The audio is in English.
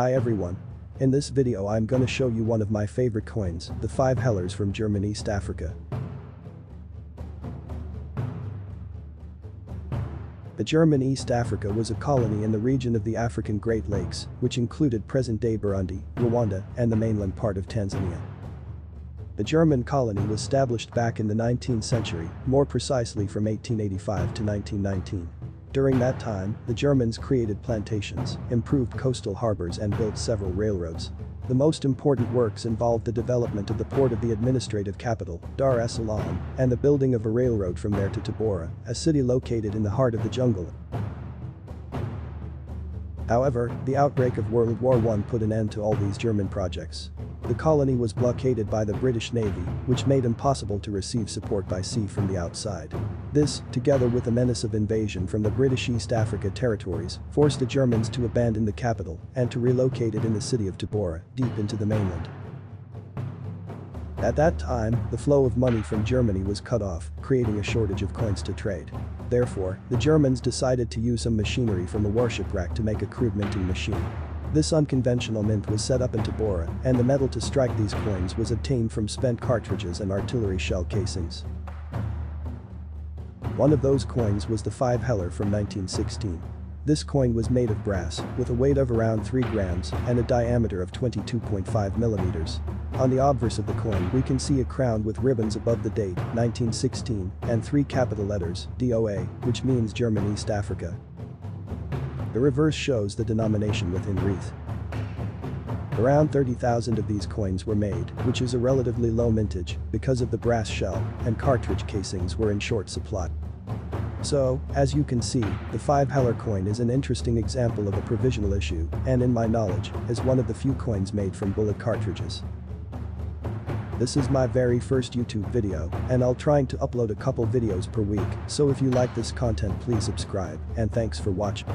Hi everyone. In this video I'm gonna show you one of my favorite coins, the 5 Hellers from German East Africa. The German East Africa was a colony in the region of the African Great Lakes, which included present-day Burundi, Rwanda, and the mainland part of Tanzania. The German colony was established back in the 19th century, more precisely from 1885 to 1919. During that time, the Germans created plantations, improved coastal harbors and built several railroads. The most important works involved the development of the port of the administrative capital, Dar es Salaam, and the building of a railroad from there to Tabora, a city located in the heart of the jungle. However, the outbreak of World War I put an end to all these German projects. The colony was blockaded by the British Navy, which made it impossible to receive support by sea from the outside. This, together with the menace of invasion from the British East Africa territories, forced the Germans to abandon the capital and to relocate it in the city of Tabora, deep into the mainland. At that time, the flow of money from Germany was cut off, creating a shortage of coins to trade. Therefore, the Germans decided to use some machinery from the warship rack to make a crude minting machine. This unconventional mint was set up in Tabora, and the metal to strike these coins was obtained from spent cartridges and artillery shell casings. One of those coins was the 5 Heller from 1916. This coin was made of brass, with a weight of around 3 grams and a diameter of 22.5 millimeters. On the obverse of the coin we can see a crown with ribbons above the date, 1916, and 3 capital letters, DOA, which means German East Africa. The reverse shows the denomination within wreath. Around 30,000 of these coins were made, which is a relatively low mintage, because of the brass shell and cartridge casings were in short supply. So, as you can see, the 5 Heller coin is an interesting example of a provisional issue, and in my knowledge, is one of the few coins made from bullet cartridges. This is my very first YouTube video, and I'll try to upload a couple videos per week, so if you like this content please subscribe, and thanks for watching.